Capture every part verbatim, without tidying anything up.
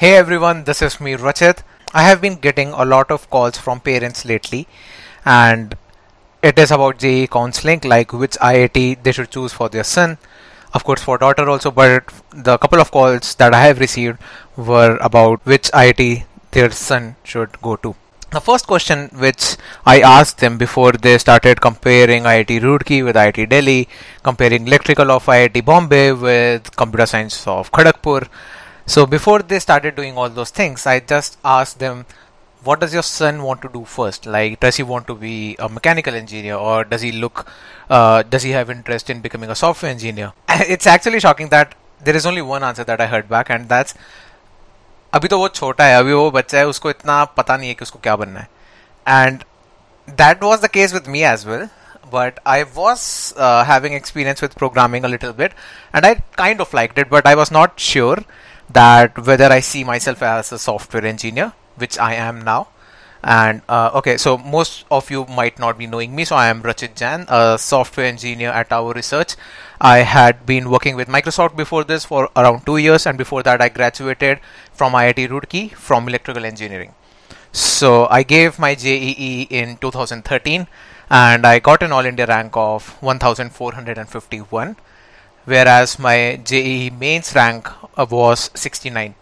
Hey everyone, this is me Rachit. I have been getting a lot of calls from parents lately, and it is about J E E counseling, like which I I T they should choose for their son, of course for daughter also, but the couple of calls that I have received were about which I I T their son should go to. The first question which I asked them before they started comparing I I T Roorkee with I I T Delhi, comparing electrical of I I T Bombay with computer science of Kharagpur. So before they started doing all those things, I just asked them, what does your son want to do first? Like, does he want to be a mechanical engineer, or does he look, uh, does he have interest in becoming a software engineer? It's actually shocking that there is only one answer that I heard back, and that's, abhi to wo chota hai, abhi wo bachcha hai, usko itna pata nahi hai ki usko kya banna hai. And that was the case with me as well. But I was uh, having experience with programming a little bit, and I kind of liked it, but I was not sure that whether I see myself as a software engineer, which I am now. And uh, okay, so most of you might not be knowing me. So I am Rachit Jain, a software engineer at Tower Research. I had been working with Microsoft before this for around two years. And before that, I graduated from I I T Roorkee from electrical engineering. So I gave my J E E in two thousand thirteen, and I got an All India rank of one thousand four hundred fifty-one. Whereas my J E E mains rank was sixty-nine,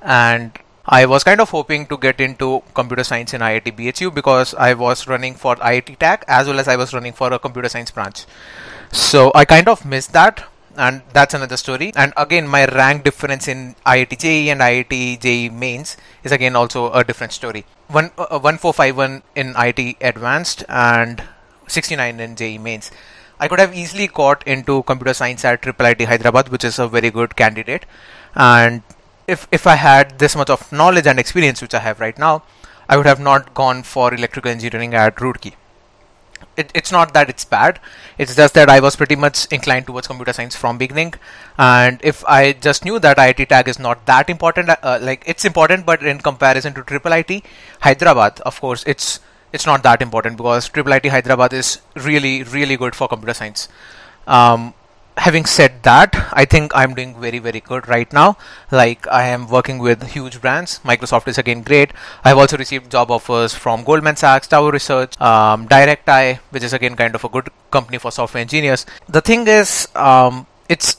and I was kind of hoping to get into computer science in I I T B H U because I was running for I I T TAC as well as I was running for a computer science branch. So I kind of missed that, and that's another story. And again, my rank difference in I I T J E E and I I T J E E mains is again also a different story. One uh, one four five one in I I T advanced and sixty-nine in J E E mains. I could have easily got into computer science at I I I T Hyderabad, which is a very good candidate. And if, if I had this much of knowledge and experience, which I have right now, I would have not gone for electrical engineering at Roorkee. It, it's not that it's bad. It's just that I was pretty much inclined towards computer science from beginning. And if I just knew that I I T TAC is not that important, uh, like it's important, but in comparison to I I I T Hyderabad, of course, it's It's not that important because I I I T Hyderabad is really, really good for computer science. Um, having said that, I think I'm doing very, very good right now. Like, I am working with huge brands. Microsoft is again great. I've also received job offers from Goldman Sachs, Tower Research, um, Directi, which is again kind of a good company for software engineers. The thing is, um, it's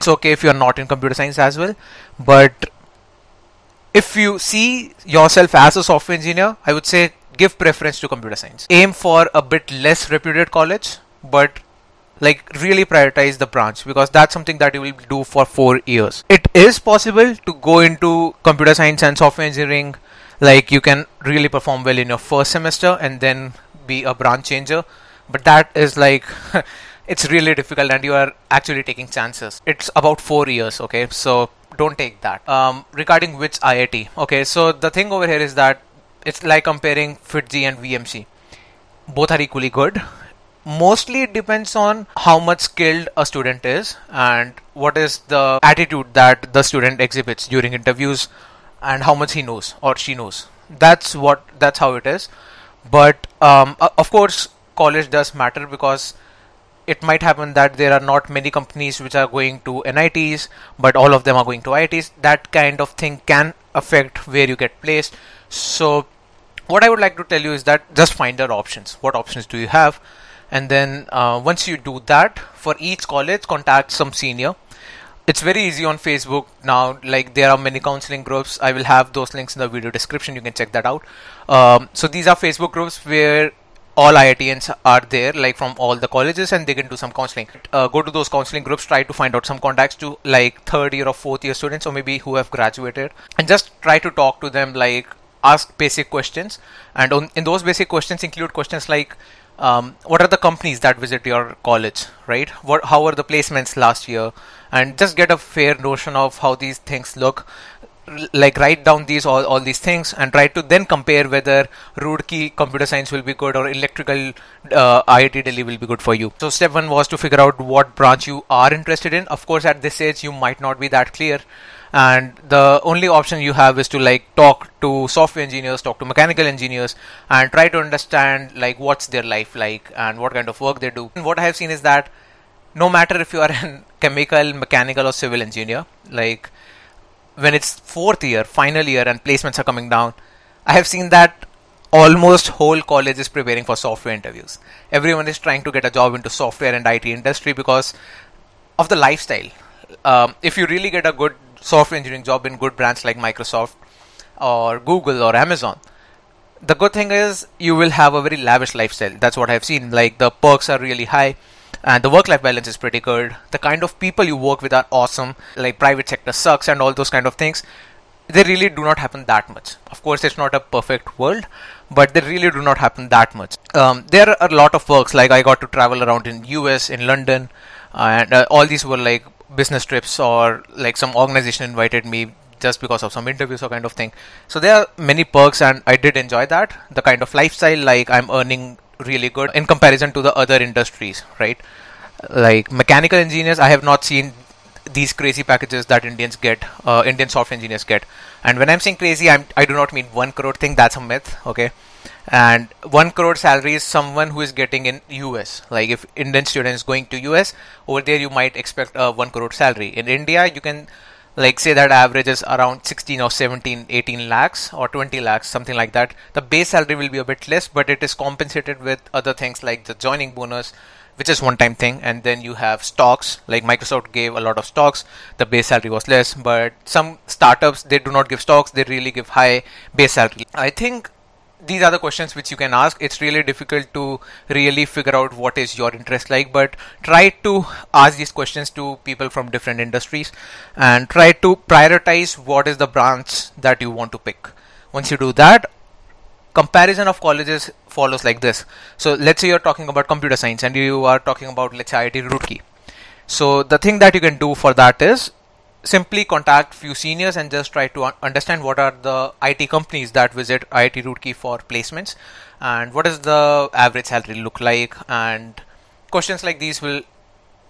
it's okay if you're not in computer science as well, but if you see yourself as a software engineer, I would say give preference to computer science. Aim for a bit less reputed college, but like really prioritize the branch, because that's something that you will do for four years. It is possible to go into computer science and software engineering. Like, you can really perform well in your first semester and then be a branch changer. But that is like, it's really difficult, and you are actually taking chances. It's about four years. Okay. So don't take that. Um, regarding which I I T. Okay. So the thing over here is that it's like comparing FITJEE and V M C. Both are equally good. Mostly it depends on how much skilled a student is and what is the attitude that the student exhibits during interviews and how much he knows or she knows. That's what, that's how it is. But um, of course, college does matter, because it might happen that there are not many companies which are going to N I Ts, but all of them are going to I I Ts. That kind of thing can affect where you get placed. So what I would like to tell you is that just find out options. What options do you have? And then uh, once you do that, for each college, contact some senior. It's very easy on Facebook now. Like, there are many counseling groups. I will have those links in the video description. You can check that out. Um, so these are Facebook groups where all I I T Ns are there, like from all the colleges, and they can do some counseling. Uh, go to those counseling groups, try to find out some contacts to like third year or fourth year students, or maybe who have graduated, and just try to talk to them, like ask basic questions. And on, in those basic questions include questions like, um, what are the companies that visit your college, right? What, how were the placements last year? And just get a fair notion of how these things look. Like, write down these all, all these things and try to then compare whether Roorkee computer science will be good or electrical uh, I I T Delhi will be good for you. So step one was to figure out what branch you are interested in. Of course, at this age, you might not be that clear, and the only option you have is to like talk to software engineers, talk to mechanical engineers, and try to understand like what's their life like and what kind of work they do. And what I have seen is that no matter if you are a chemical, mechanical or civil engineer, like when it's fourth year, final year, and placements are coming down, I have seen that almost whole college is preparing for software interviews. Everyone is trying to get a job into software and I T industry because of the lifestyle. Um, if you really get a good software engineering job in good brands like Microsoft or Google or Amazon, the good thing is you will have a very lavish lifestyle. That's what I've seen. Like, the perks are really high and the work-life balance is pretty good. The kind of people you work with are awesome. Like, private sector sucks and all those kind of things. They really do not happen that much. Of course, it's not a perfect world, but they really do not happen that much. Um, there are a lot of perks. Like, I got to travel around in U S, in London, uh, and uh, all these were like business trips, or like some organization invited me just because of some interviews or kind of thing. So there are many perks and I did enjoy that. The kind of lifestyle, like I'm earning really good in comparison to the other industries, right? Like mechanical engineers, I have not seen these crazy packages that Indians get, uh, Indian software engineers get. And when I'm saying crazy, I'm, I do not mean one crore thing. That's a myth. Okay. And one crore salary is someone who is getting in U S. Like if Indian students going to U S, over there you might expect a one crore salary. In India, you can like say that average is around sixteen or seventeen, eighteen lakhs or twenty lakhs, something like that. The base salary will be a bit less, but it is compensated with other things like the joining bonus, which is one time thing. And then you have stocks, like Microsoft gave a lot of stocks. The base salary was less, but some startups, they do not give stocks. They really give high base salary. I think these are the questions which you can ask. It's really difficult to really figure out what is your interest like, but try to ask these questions to people from different industries and try to prioritize what is the branch that you want to pick. Once you do that, comparison of colleges follows like this. So let's say you're talking about computer science and you are talking about, let's say, I I T Roorkee. So the thing that you can do for that is simply contact few seniors and just try to un understand what are the I T companies that visit I I T Roorkee for placements and what does the average salary look like, and questions like these will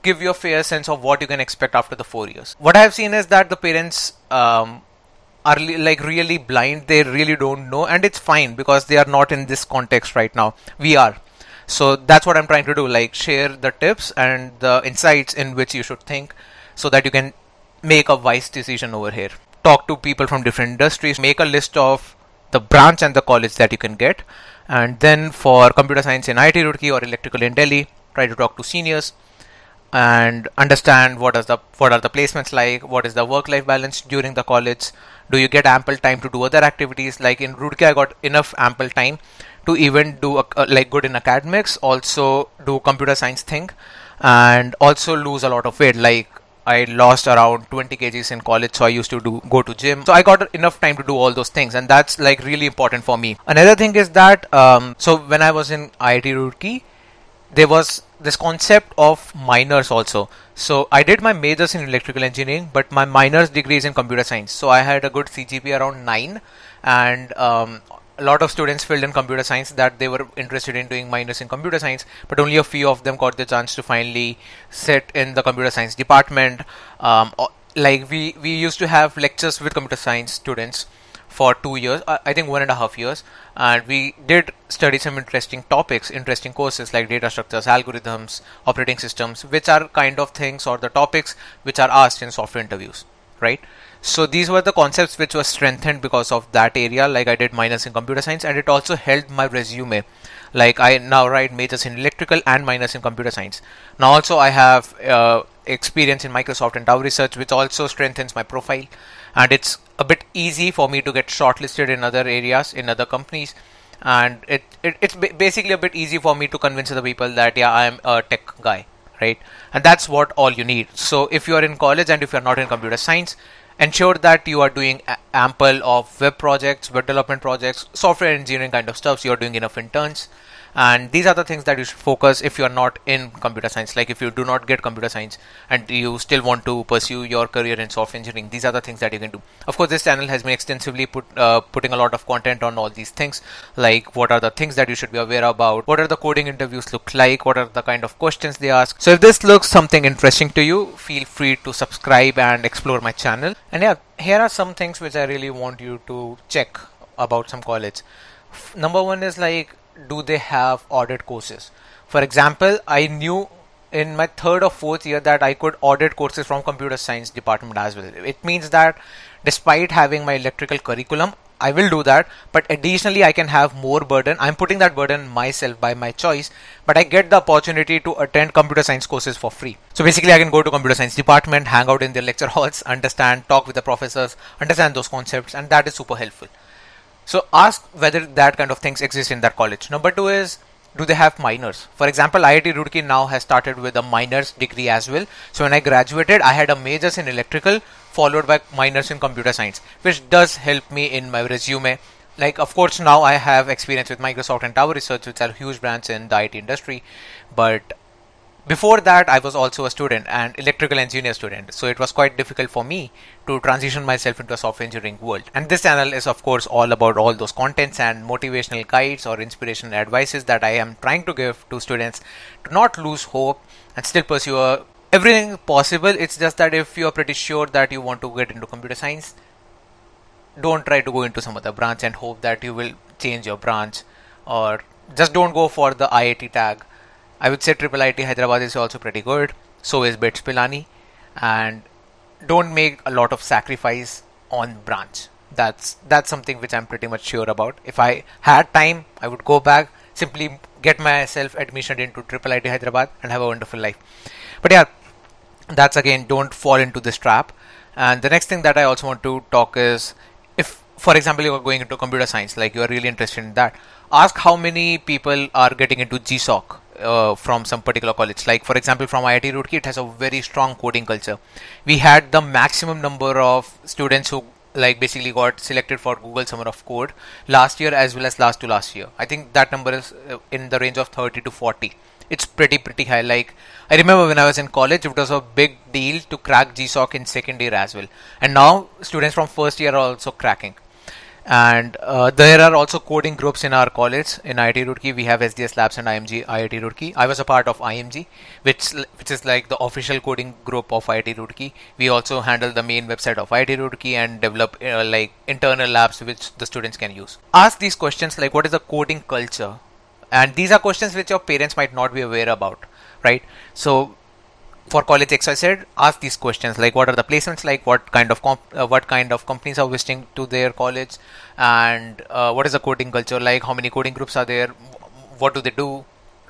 give you a fair sense of what you can expect after the four years. What I have seen is that the parents um, are like really blind. They really don't know, and it's fine because they are not in this context right now. We are. So that's what I'm trying to do, like share the tips and the insights in which you should think so that you can make a wise decision over here. Talk to people from different industries, make a list of the branch and the college that you can get. And then for computer science in I I T Roorkee or electrical in Delhi, try to talk to seniors and understand what is the, what are the placements like, what is the work-life balance during the college. Do you get ample time to do other activities? Like in Roorkee, I got enough ample time to even do a, uh, like good in academics, also do computer science thing, and also lose a lot of weight. Like I lost around twenty kgs in college, so I used to do go to gym. So I got enough time to do all those things, and that's like really important for me. Another thing is that um, so when I was in I I T Roorkee, there was this concept of minors also. So I did my majors in electrical engineering, but my minors degree is in computer science. So I had a good C G P A around nine, and um, a lot of students filled in computer science that they were interested in doing minors in computer science, but only a few of them got the chance to finally sit in the computer science department. Um, like we, we used to have lectures with computer science students for two years, I think one and a half years. And we did study some interesting topics, interesting courses like data structures, algorithms, operating systems, which are kind of things or the topics which are asked in software interviews, right? So these were the concepts which were strengthened because of that area. Like I did minors in computer science, and it also helped my resume. Like I now write majors in electrical and minors in computer science. Now also I have uh, experience in Microsoft and Tower Research, which also strengthens my profile. And it's a bit easy for me to get shortlisted in other areas, in other companies. And it, it it's basically a bit easy for me to convince the people that, yeah, I'm a tech guy, right? And that's what all you need. So if you are in college and if you're not in computer science, ensure that you are doing ample of web projects, web development projects, software engineering kind of stuff. So you're doing enough interns, and these are the things that you should focus if you're not in computer science. Like if you do not get computer science and you still want to pursue your career in software engineering, these are the things that you can do. Of course, this channel has been extensively put uh, putting a lot of content on all these things. Like what are the things that you should be aware about? What are the coding interviews look like? What are the kind of questions they ask? So if this looks something interesting to you, feel free to subscribe and explore my channel. And yeah, here are some things which I really want you to check about some college. Number one is, like, do they have audit courses? For example, I knew in my third or fourth year that I could audit courses from computer science department as well. It means that despite having my electrical curriculum, I will do that, but additionally I can have more burden. I'm putting that burden myself by my choice, but I get the opportunity to attend computer science courses for free. So basically I can go to computer science department, hang out in their lecture halls, understand, talk with the professors, understand those concepts, and that is super helpful. So ask whether that kind of things exist in that college. Number two is, do they have minors? For example, I I T Roorkee now has started with a minors degree as well. So when I graduated, I had a majors in electrical followed by minors in computer science, which does help me in my resume. Like, of course, now I have experience with Microsoft and Tower Research, which are huge brands in the I T industry. But before that, I was also a student, an electrical engineer student. So it was quite difficult for me to transition myself into a software engineering world. And this channel is, of course, all about all those contents and motivational guides or inspirational advices that I am trying to give to students to not lose hope and still pursue a everything possible. It's just that if you are pretty sure that you want to get into computer science, don't try to go into some other branch and hope that you will change your branch, or just don't go for the I I T tag. I would say I I I T Hyderabad is also pretty good. So is BITS Pilani, and don't make a lot of sacrifice on branch. That's that's something which I'm pretty much sure about. If I had time, I would go back, simply get myself admission into I I I T Hyderabad and have a wonderful life. But yeah, that's again, don't fall into this trap. And the next thing that I also want to talk is, if, for example, you are going into computer science, like you are really interested in that, ask how many people are getting into G S O C. Uh, from some particular college, like for example from I I T Roorkee, it has a very strong coding culture. We had the maximum number of students who like basically got selected for Google Summer of Code last year as well as last to last year. I think that number is in the range of thirty to forty. It's pretty pretty high. Like I remember when I was in college, it was a big deal to crack G S O C in second year as well, and now students from first year are also cracking. And uh, there are also coding groups in our college. In I I T Roorkee, we have S D S labs and I M G I I T Roorkee. I was a part of I M G, which which is like the official coding group of I I T Roorkee. We also handle the main website of I I T Roorkee and develop uh, like internal labs which the students can use. Ask these questions like, what is the coding culture? And these are questions which your parents might not be aware about, right? So for college X Y Z, ask these questions like, what are the placements like, what kind of comp uh, what kind of companies are visiting to their college, and uh, what is the coding culture like, how many coding groups are there, what do they do.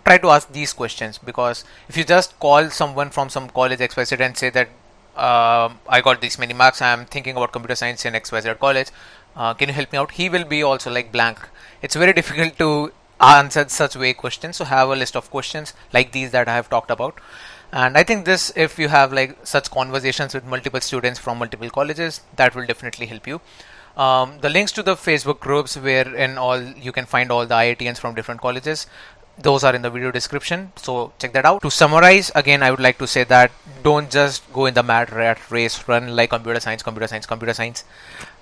Try to ask these questions, because if you just call someone from some college X Y Z and say that uh, I got these many marks, I am thinking about computer science in X Y Z college, uh, can you help me out? He will be also like blank. It's very difficult to answer such vague questions. So have a list of questions like these that I have talked about. And I think this, if you have like such conversations with multiple students from multiple colleges, that will definitely help you. Um, the links to the Facebook groups where in all you can find all the I I T Ns from different colleges, those are in the video description. So check that out. To summarize, again, I would like to say that don't just go in the mad rat race, run like computer science, computer science, computer science.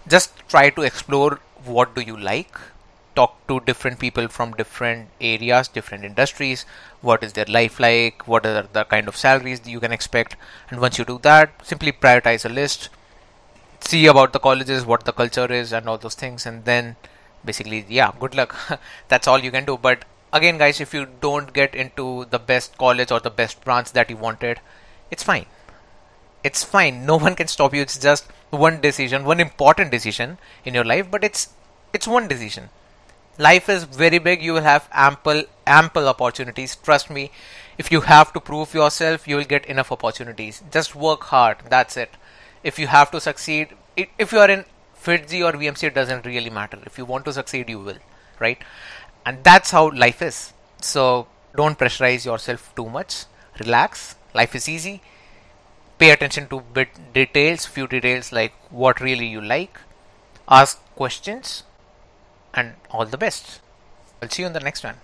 Just try to explore what do you like. Talk to different people from different areas, different industries. What is their life like? What are the kind of salaries you can expect? And once you do that, simply prioritize a list, see about the colleges, what the culture is and all those things. And then basically, yeah, good luck. That's all you can do. But again, guys, if you don't get into the best college or the best branch that you wanted, it's fine. It's fine. No one can stop you. It's just one decision, one important decision in your life, but it's, it's one decision. Life is very big. You will have ample, ample opportunities. Trust me, if you have to prove yourself, you will get enough opportunities. Just work hard. That's it. If you have to succeed, if you are in FITJEE or V M C, it doesn't really matter. If you want to succeed, you will, right? And that's how life is. So don't pressurize yourself too much. Relax. Life is easy. Pay attention to bit details, few details like what really you like. Ask questions. And all the best. I'll see you in the next one.